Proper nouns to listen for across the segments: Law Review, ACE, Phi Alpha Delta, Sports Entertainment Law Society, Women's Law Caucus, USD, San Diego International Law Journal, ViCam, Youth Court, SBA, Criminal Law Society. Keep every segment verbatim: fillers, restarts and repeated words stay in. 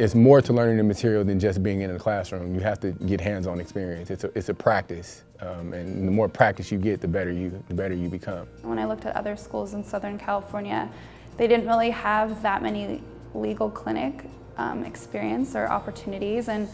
it's more to learning the material than just being in a classroom. You have to get hands-on experience. It's a, it's a practice, um, and the more practice you get, the better you, the better you become. When I looked at other schools in Southern California, they didn't really have that many legal clinic um, experience or opportunities, and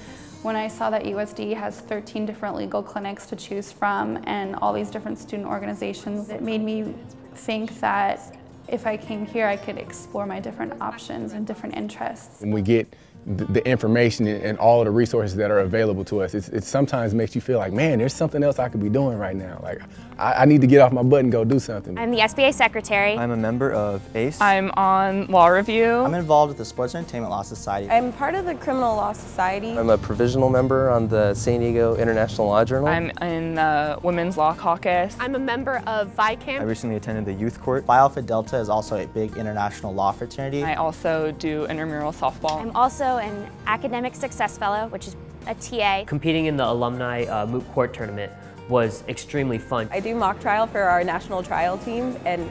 when I saw that U S D has thirteen different legal clinics to choose from and all these different student organizations, it made me think that if I came here, I could explore my different options and different interests. When we get the information and all of the resources that are available to us, it's, it sometimes makes you feel like, man, there's something else I could be doing right now. Like, I, I need to get off my butt and go do something. I'm the S B A secretary. I'm a member of A C E. I'm on Law Review. I'm involved with the Sports Entertainment Law Society. I'm part of the Criminal Law Society. I'm a provisional member on the San Diego International Law Journal. I'm in the Women's Law Caucus. I'm a member of ViCam. I recently attended the Youth Court. Phi Alpha Delta is also a big international law fraternity. I also do intramural softball. I'm also an Academic Success Fellow, which is a T A. Competing in the alumni uh, moot court tournament was extremely fun. I do mock trial for our national trial team, and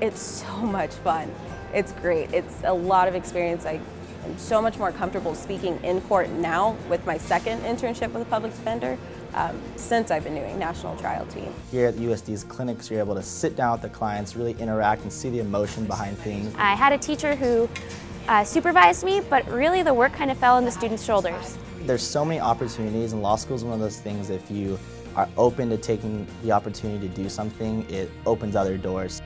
it's so much fun. It's great. It's a lot of experience. I am so much more comfortable speaking in court now with my second internship with a public defender um, since I've been doing national trial team. Here at U S D's clinics, you're able to sit down with the clients, really interact and see the emotion behind things. I had a teacher who Uh, supervised me, but really the work kind of fell on the students' shoulders. There's so many opportunities, and law school is one of those things, if you are open to taking the opportunity to do something, it opens other doors.